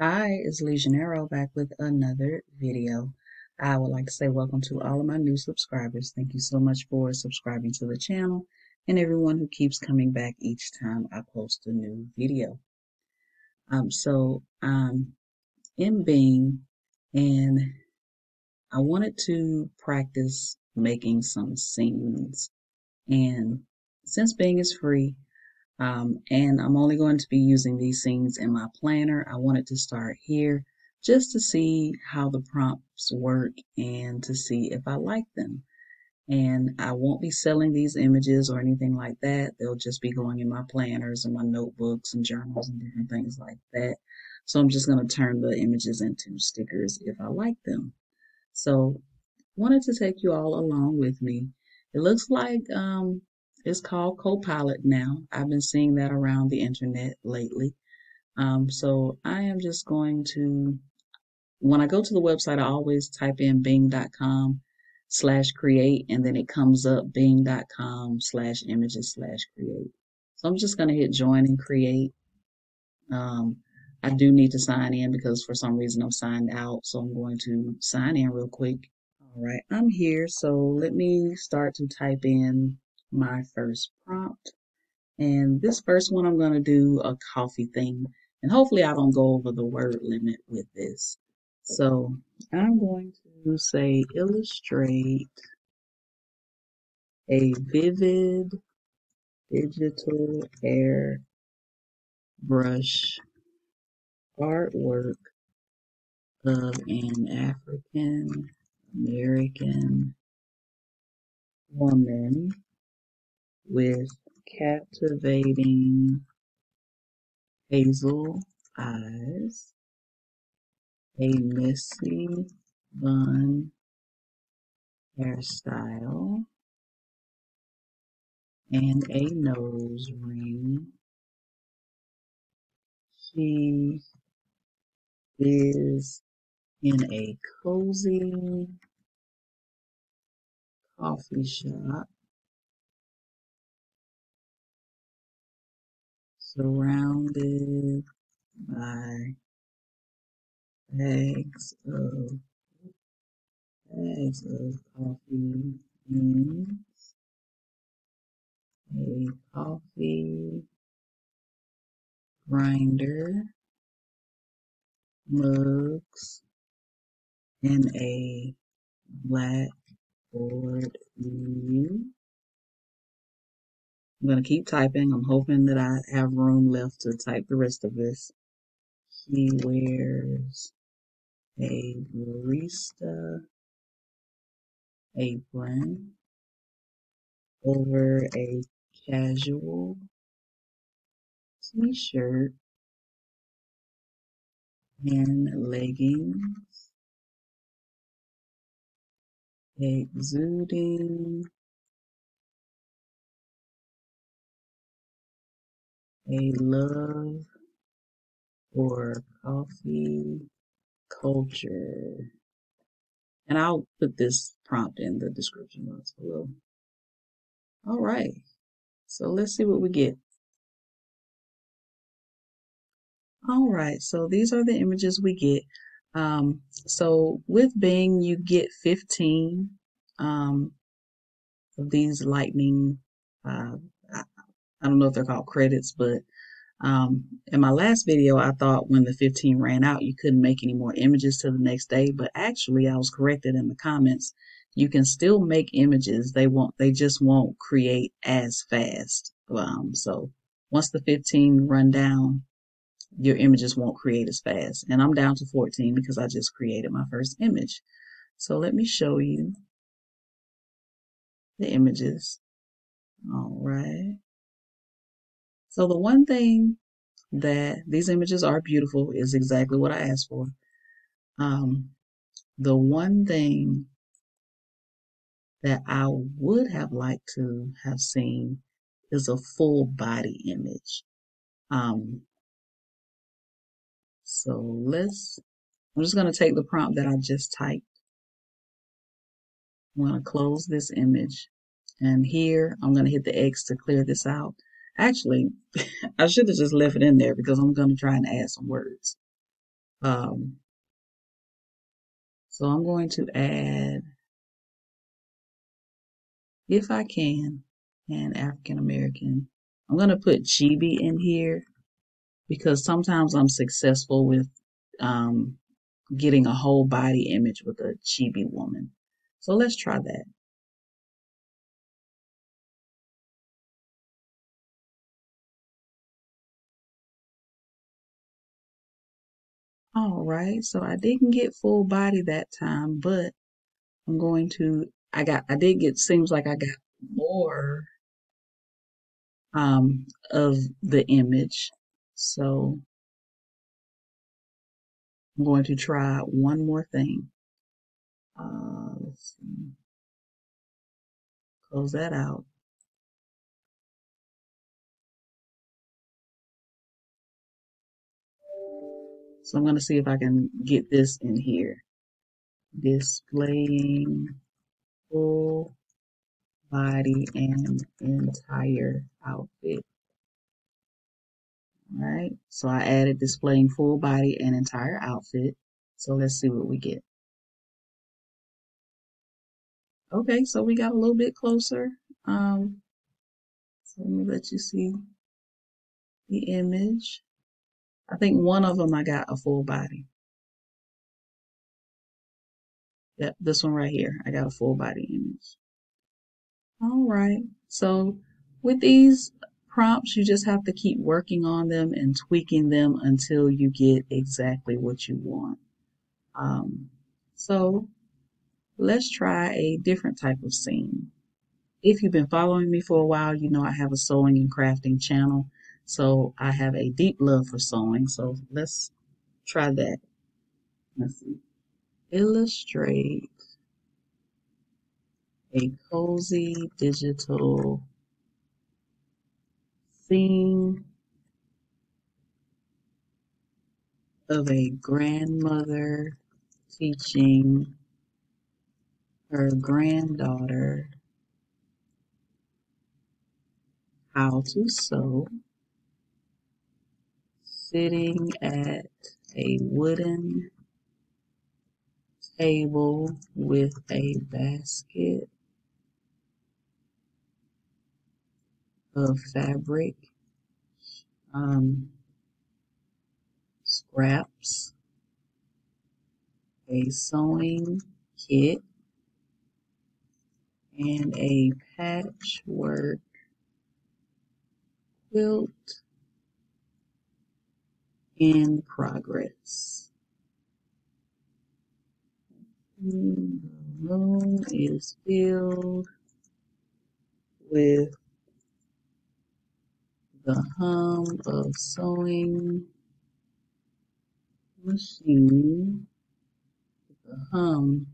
Hi, it's LeJanaro back with another video. I would like to say welcome to all of my new subscribers. Thank you so much for subscribing to the channel and everyone who keeps coming back each time I post a new video. So I'm in Bing and I wanted to practice making some scenes. And since Bing is free, and I'm only going to be using these scenes in my planner, I wanted to start here just to see how the prompts work and to see if I like them. And I won't be selling these images or anything like that. They'll just be going in my planners and my notebooks and journals and different things like that. So I'm just going to turn the images into stickers if I like them. So wanted to take you all along with me. It looks like it's called Copilot now. I've been seeing that around the internet lately. So I am just going to, when I go to the website, I always type in bing.com/create, and then it comes up bing.com/images/create. So I'm just going to hit join and create. I do need to sign in because for some reason I'm signed out. So I'm going to sign in real quick. All right, I'm here. So let me start to type in my first prompt, and this first one I'm going to do a coffee thing, and hopefully I don't go over the word limit with this. So I'm going to say illustrate a vivid digital airbrush artwork of an African American woman with captivating hazel eyes, a messy bun hairstyle, and a nose ring. She is in a cozy coffee shop, surrounded by bags of coffee beans, a coffee grinder, mugs, and a blackboard menu. I'm going to keep typing. I'm hoping that I have room left to type the rest of this. She wears a barista apron over a casual t-shirt and leggings, exuding a love for coffee culture. And I'll put this prompt in the description box below. All right, so let's see what we get. All right, so these are the images we get. So with Bing, you get 15 of these lightning, I don't know if they're called credits, but in my last video, I thought when the 15 ran out, you couldn't make any more images till the next day. But actually, I was corrected in the comments. You can still make images. They just won't create as fast. So once the 15 run down, your images won't create as fast. And I'm down to 14 because I just created my first image. So let me show you the images. All right. So the one thing that these images are beautiful is exactly what I asked for. The one thing that I would have liked to have seen is a full body image. So I'm just going to take the prompt that I just typed. I'm going to close this image, and here I'm going to hit the X to clear this out. Actually, I should have just left it in there because I'm going to try and add some words. So I'm going to add, if I can, an African American. I'm going to put Chibi in here because sometimes I'm successful with getting a whole body image with a Chibi woman. So let's try that. All right, so I didn't get full body that time, but I'm going to, I did get, seems like I got more of the image. So I'm going to try one more thing. Let's see. Close that out. So I'm going to see if I can get this in here. Displaying full body and entire outfit. All right. So I added displaying full body and entire outfit. So let's see what we get. Okay. So we got a little bit closer. So let me let you see the image. I think one of them I got a full body. Yep, this one right here. I got a full body image. All right. So with these prompts, you just have to keep working on them and tweaking them until you get exactly what you want. So let's try a different type of scene. If you've been following me for a while, you know I have a sewing and crafting channel. So I have a deep love for sewing. So let's try that. Let's see. Illustrate a cozy digital scene of a grandmother teaching her granddaughter how to sew, sitting at a wooden table with a basket of fabric, scraps, a sewing kit, and a patchwork quilt in progress. The room is filled with the hum of sewing machine, the hum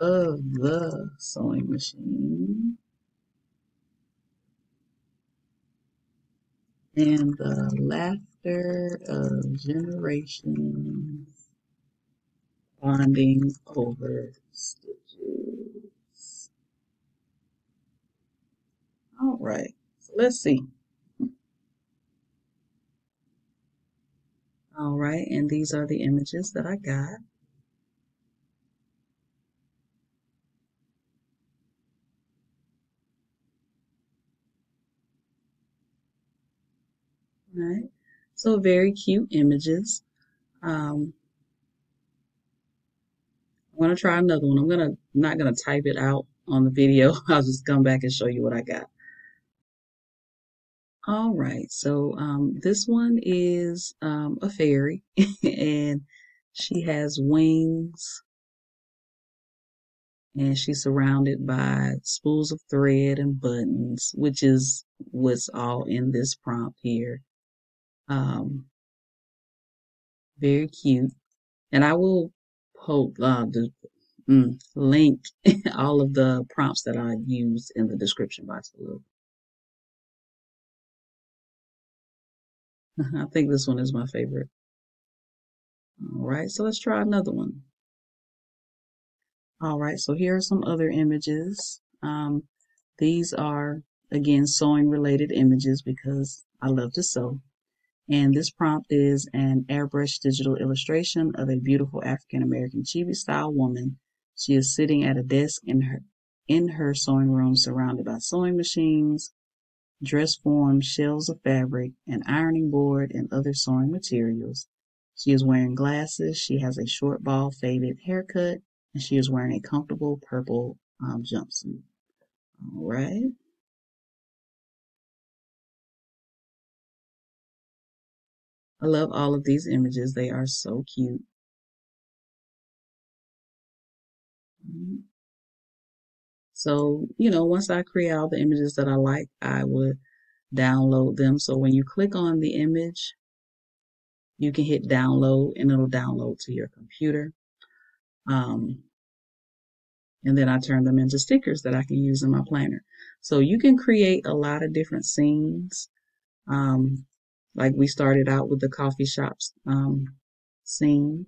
of the sewing machine, and the laughter of generations bonding over stitches. All right, so let's see. All right, and these are the images that I got. Right. So very cute images. I'm going to try another one. I'm not going to type it out on the video. I'll just come back and show you what I got. All right. So this one is a fairy and she has wings and she's surrounded by spools of thread and buttons, which is what's all in this prompt here. Very cute. And I will link all of the prompts that I use in the description box below. I think this one is my favorite. All right, so let's try another one. All right, so here are some other images. These are, again, sewing related images because I love to sew. And this prompt is an airbrush digital illustration of a beautiful African-American chibi-style woman. She is sitting at a desk in her sewing room, surrounded by sewing machines, dress forms, shelves of fabric, an ironing board, and other sewing materials. She is wearing glasses, she has a short, bald, faded haircut, and she is wearing a comfortable purple jumpsuit. All right. I love all of these images. They are so cute. So, once I create all the images that I like, I would download them. So when you click on the image, you can hit download and it'll download to your computer. And then I turn them into stickers that I can use in my planner. So you can create a lot of different scenes. Like we started out with the coffee shops scene.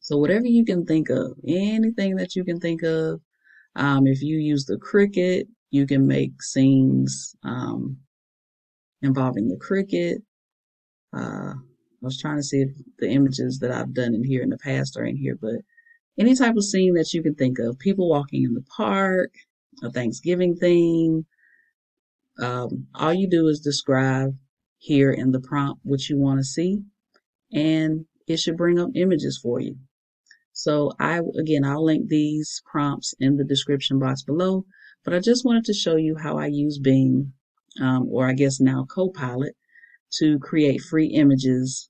So whatever you can think of, anything that you can think of. If you use the cricket, you can make scenes involving the cricket. I was trying to see if the images that I've done in here in the past are in here, but any type of scene that you can think of, people walking in the park, a Thanksgiving thing. All you do is describe here in the prompt what you want to see, and it should bring up images for you. So I'll link these prompts in the description box below, but I just wanted to show you how I use Bing, or I guess now Copilot, to create free images,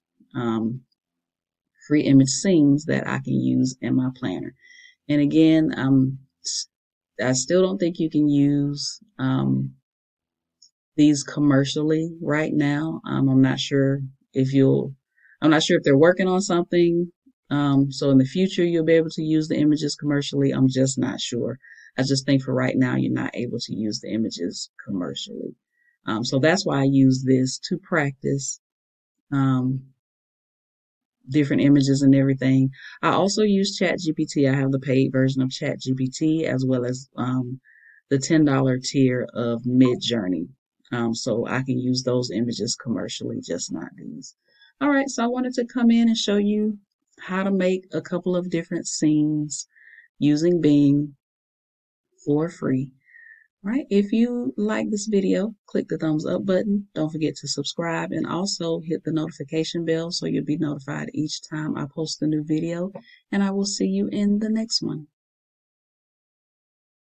free image scenes that I can use in my planner. And again, I still don't think you can use these commercially right now. I'm not sure if they're working on something. So in the future, you'll be able to use the images commercially. I'm just not sure. I just think for right now, you're not able to use the images commercially. So that's why I use this to practice different images and everything. I also use Chat GPT. I have the paid version of Chat GPT, as well as the $10 tier of Mid Journey. So I can use those images commercially, just not these. All right, so I wanted to come in and show you how to make a couple of different scenes using Bing for free. All right, if you like this video, click the thumbs up button. Don't forget to subscribe and also hit the notification bell so you'll be notified each time I post a new video. And I will see you in the next one.